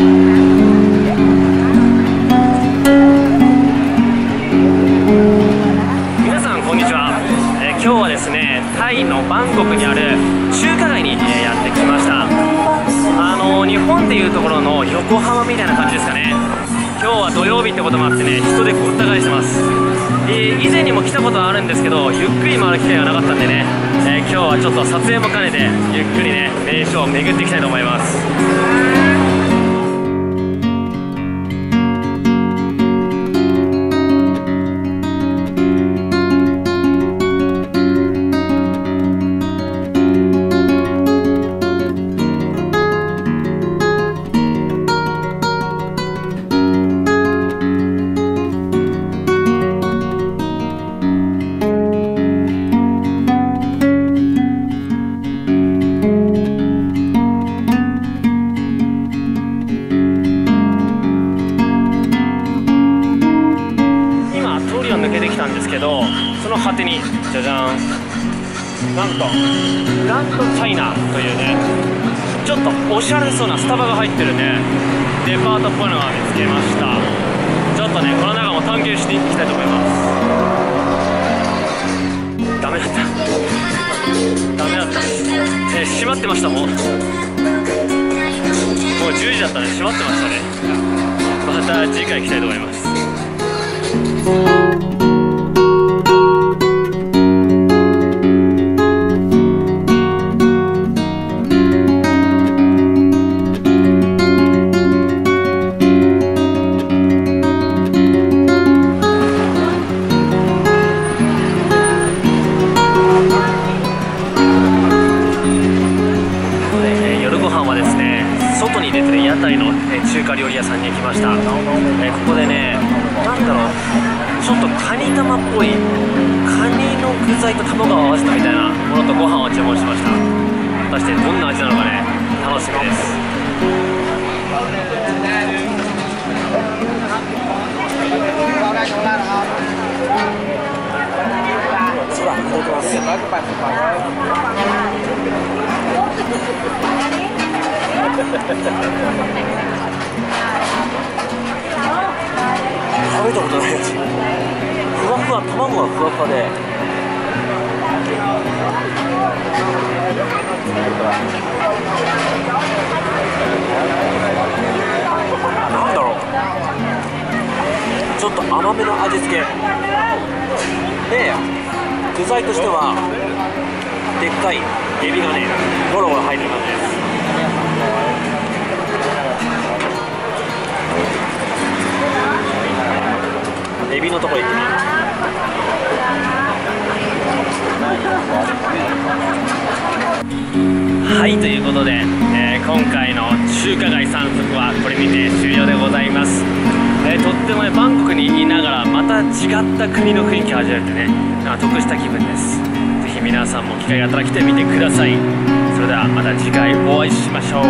皆さんこんにちは。今日はですね、タイのバンコクにある中華街にやってきました。日本でいうところの横浜みたいな感じですかね。今日は土曜日ってこともあってね、人でごった返してます。以前にも来たことはあるんですけど、ゆっくり回る機会がなかったんでね、今日はちょっと撮影も兼ねてゆっくりね、名所を巡っていきたいと思います。なんとグランドチャイナというね、ちょっとおしゃれそうなスタバが入ってるね、デパートっぽいのが見つけました。ちょっとねこの中も探求していきたいと思います。ダメだった、閉まってました。もう10時だったね。閉まってましたね。また次回行きたいと思います。中華料理屋さんに来ました。ここでね、ちょっとカニ玉っぽい、カニの具材と卵を合わせたみたいなものとご飯を注文しました。果たしてどんな味なのかね、楽しみです。食べたことないやつ。卵がふわふわで、なんだろう、ちょっと甘めの味付けで、具材としてはでっかいエビがねゴロゴロ入ってる感じです。エビのとこ行ってみよう。はい、ということで、今回の中華街散策はこれにて終了でございます。とってもバンコクにいながらまた違った国の雰囲気を味わえてね、得した気分です。ぜひ皆さんも機会があったら来てみてください。それではまた次回お会いしましょう。